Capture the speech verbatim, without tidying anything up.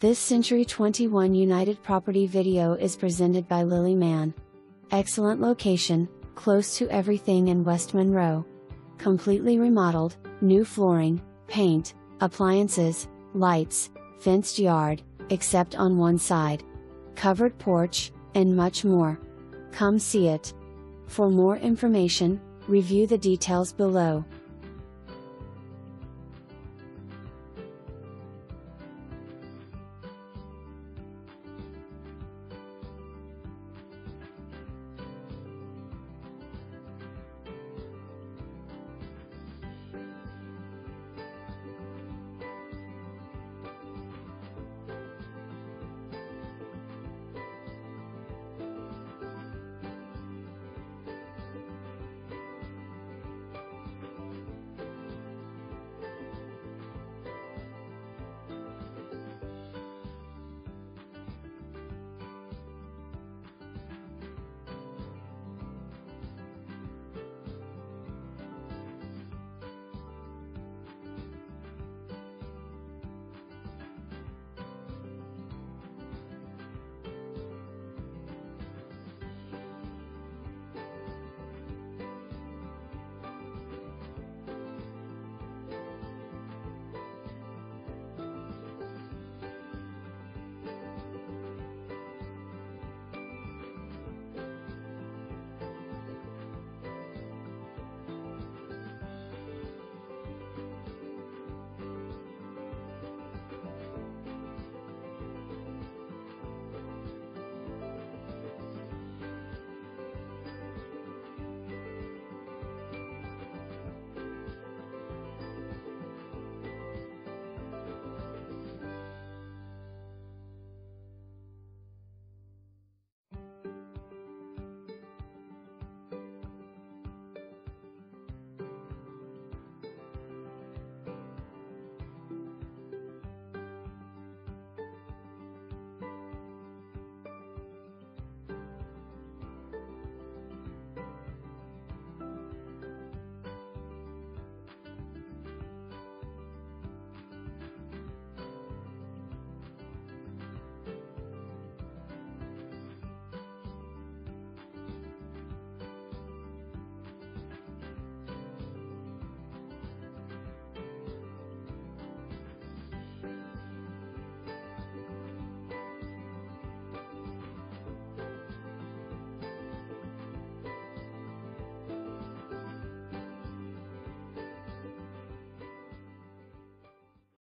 This Century twenty-one United Property video is presented by Lily Mann. Excellent location, close to everything in West Monroe. Completely remodeled, new flooring, paint, appliances, lights, fenced yard, except on one side, covered porch, and much more. Come see it. For more information, review the details below.